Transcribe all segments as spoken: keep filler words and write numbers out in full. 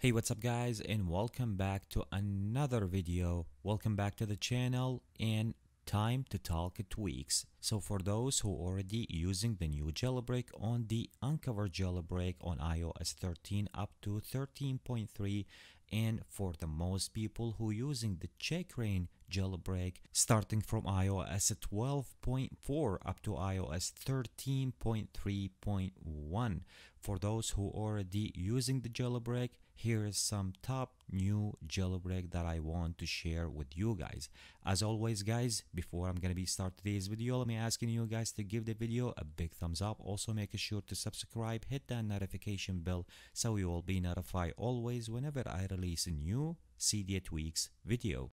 Hey, what's up guys, and welcome back to another video. Welcome back to the channel and time to talk tweaks. So for those who already using the new jailbreak on the Unc0ver jailbreak on i O S thirteen up to thirteen point three, and for the most people who using the Checkra one jailbreak starting from i O S twelve point four up to i O S thirteen point three point one. For those who already using the jailbreak, here is some top new jailbreak that I want to share with you guys. As always guys, before I'm gonna be start today's video, let me asking you guys to give the video a big thumbs up. Also make sure to subscribe, hit that notification bell so you will be notified always whenever I release a new Cydia tweaks video.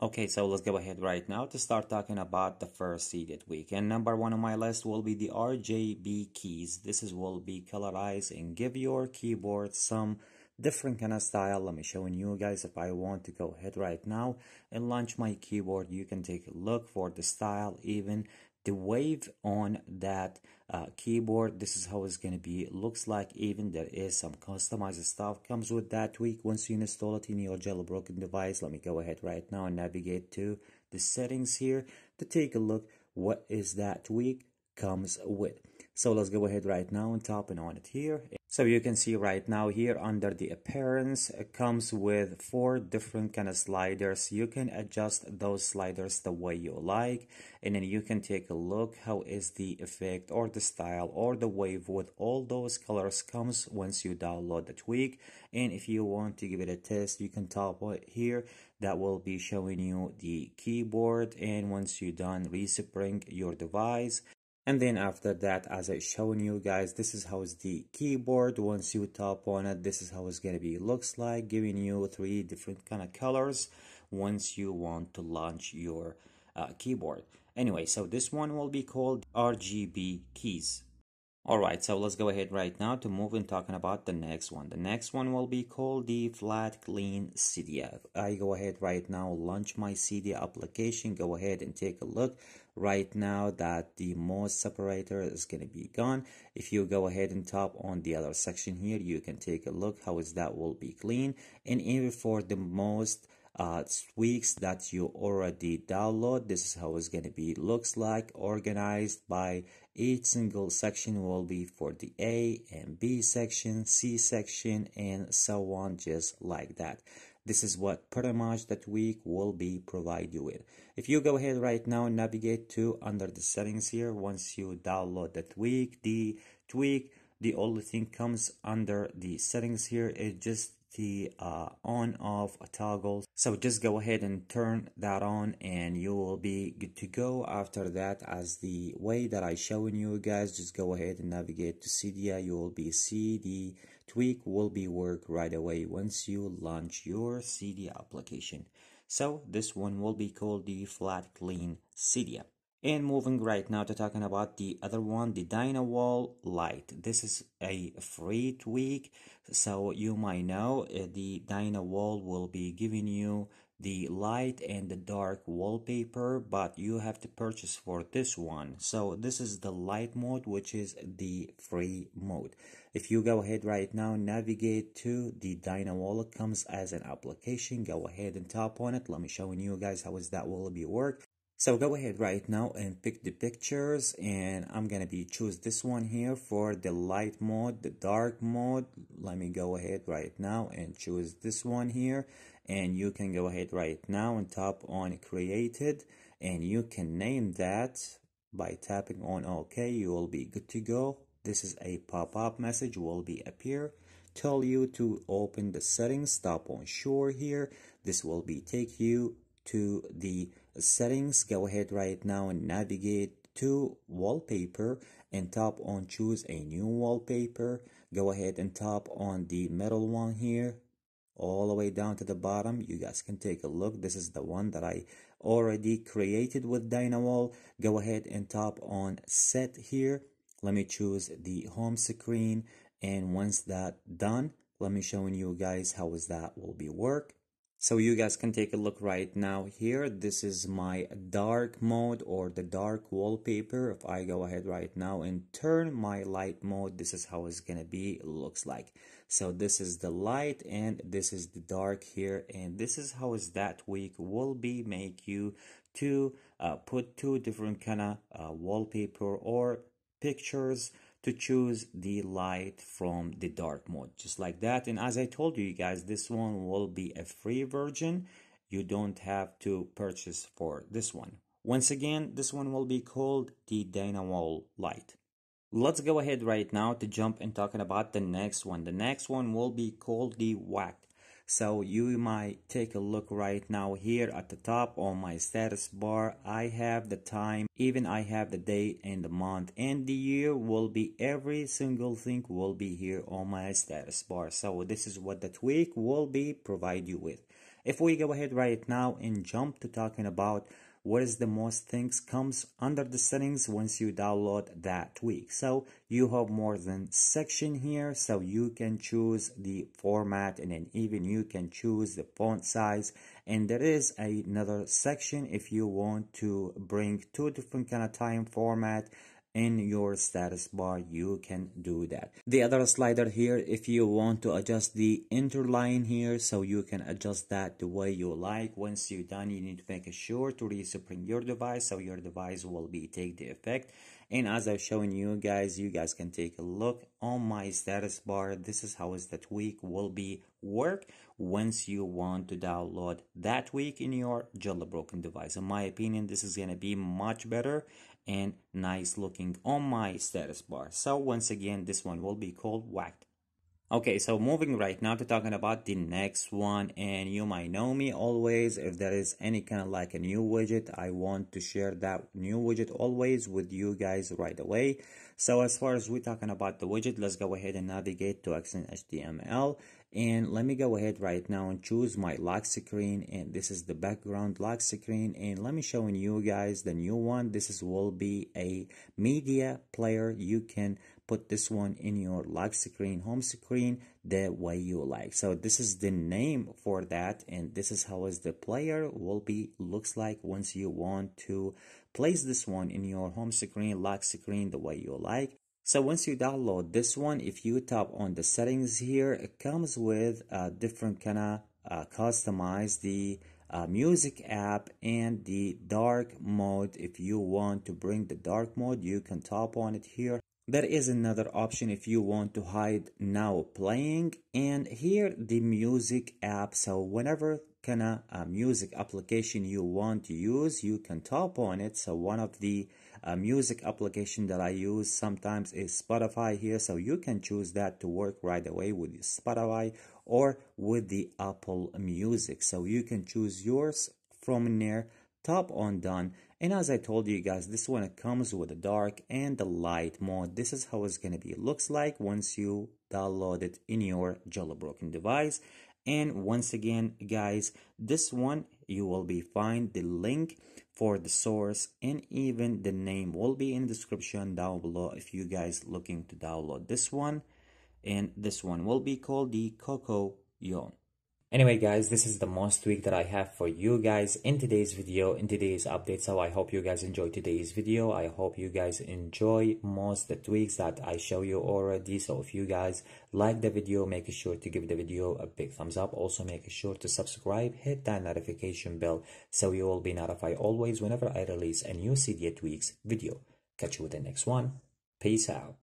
Okay, so let's go ahead right now to start talking about the first Cydia tweak. And number one on my list will be the R G B keys. This is will be colorized and give your keyboard some different kind of style. Let me show you guys. If I want to go ahead right now and launch my keyboard, you can take a look for the style, even the wave on that uh, keyboard. This is how it's going to be. It looks like even there is some customized stuff comes with that tweak once you install it in your jailbroken device. Let me go ahead right now and navigate to the settings here to take a look what is that tweak comes with. So let's go ahead right now and tapping on it here. So you can see right now here under the appearance, it comes with four different kind of sliders. You can adjust those sliders the way you like, and then you can take a look how is the effect or the style or the wave with all those colors comes once you download the tweak. And if you want to give it a test, you can tap on it here. That will be showing you the keyboard, and once you're done, respring your device. And then after that, as I shown you guys, this is how is the keyboard. Once you tap on it, this is how it's gonna be. It looks like giving you three different kind of colors once you want to launch your uh, keyboard. Anyway, so this one will be called R G B keys. Alright, so let's go ahead right now to move and talking about the next one. The next one will be called the Flat Clean Cydia. I go ahead right now, launch my Cydia application, go ahead and take a look. Right now that the most separator is going to be gone. If you go ahead and tap on the other section here, you can take a look how is that will be clean. And even for the most uh tweaks that you already download, this is how it's going to be. It looks like organized by each single section will be for the A and B section, C section, and so on, just like that. This is what pretty much the tweak will be provide you with. If you go ahead right now and navigate to under the settings here, once you download the tweak the tweak the only thing comes under the settings here is just the uh, on off toggle. So just go ahead and turn that on and you will be good to go. After that, as the way that I showing you guys, just go ahead and navigate to Cydia. You will be see the tweak will be work right away once you launch your Cydia application. So this one will be called the Flat Clean Cydia. And moving right now to talking about the other one, the DynaWall Lite. This is a free tweak, so you might know uh, the DynaWall will be giving you the light and the dark wallpaper, but you have to purchase for this one. So this is the light mode, which is the free mode. If you go ahead right now, navigate to the DynaWall. It comes as an application. Go ahead and tap on it. Let me show you guys how is that will be work. So go ahead right now and pick the pictures, and I'm going to be choose this one here for the light mode, the dark mode. Let me go ahead right now and choose this one here, and you can go ahead right now and tap on created, and you can name that by tapping on OK. You will be good to go. This is a pop-up message will be appear. Tell you to open the settings, tap on sure here. This will be take you to the settings. Go ahead right now and navigate to wallpaper and tap on choose a new wallpaper. Go ahead and tap on the middle one here all the way down to the bottom. You guys can take a look. This is the one that I already created with DynaWall. Go ahead and tap on set here. Let me choose the home screen, and once that done, let me show you guys how is that will be work. So you guys can take a look right now here. This is my dark mode or the dark wallpaper. If I go ahead right now and turn my light mode, this is how it's gonna be, it looks like. So this is the light and this is the dark here, and this is how is that week will be make you to uh, put two different kind of uh, wallpaper or pictures to choose the light from the dark mode, just like that. And as I told you guys, this one will be a free version. You don't have to purchase for this one. Once again, this one will be called the DynaWall Lite. Let's go ahead right now to jump and talking about the next one. The next one will be called the Waqt. So you might take a look right now here at the top on my status bar. I have the time, even I have the day and the month and the year will be, every single thing will be here on my status bar. So this is what that week will be provide you with. If we go ahead right now and jump to talking about what is the most things comes under the settings once you download that week. So you have more than section here, so you can choose the format and then even you can choose the font size. And there is another section if you want to bring two different kind of time format in your status bar, you can do that. The other slider here, if you want to adjust the interline here, so you can adjust that the way you like. Once you're done, you need to make sure to respring your device, so your device will be take the effect. And as I've shown you guys, you guys can take a look on my status bar. This is how is that week will be work once you want to download that week in your jailbroken device. In my opinion, this is going to be much better and nice looking on my status bar. So once again, this one will be called Waqt. Okay, so moving right now to talking about the next one, and you might know me always, if there is any kind of like a new widget, I want to share that new widget always with you guys right away. So as far as we're talking about the widget, let's go ahead and navigate to Accent H T M L. And let me go ahead right now and choose my lock screen, and this is the background lock screen. And let me show you guys the new one. This is will be a media player. You can put this one in your lock screen, home screen, the way you like. So this is the name for that, and this is how is the player will be looks like once you want to place this one in your home screen, lock screen, the way you like. So once you download this one, if you tap on the settings here, it comes with a different kind of uh, customize the uh, music app and the dark mode. If you want to bring the dark mode, you can tap on it here. There is another option if you want to hide now playing, and here the music app. So whenever kind of uh, music application you want to use, you can tap on it. So one of the uh, music application that I use sometimes is Spotify here, so you can choose that to work right away with Spotify or with the Apple Music. So you can choose yours from there, tap on done. And as I told you guys, this one comes with the dark and the light mode. This is how it's going to be looks like once you download it in your jailbroken device. And once again guys, this one you will be find the link for the source, and even the name will be in the description down below if you guys looking to download this one. And this one will be called the Kokyn. Anyway guys, this is the most tweak that I have for you guys in today's video, in today's update. So I hope you guys enjoyed today's video. I hope you guys enjoy most the tweaks that I show you already. So if you guys like the video, make sure to give the video a big thumbs up. Also make sure to subscribe, hit that notification bell so you will be notified always whenever I release a new Cydia tweaks video. Catch you with the next one. Peace out.